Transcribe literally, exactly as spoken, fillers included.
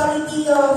quality of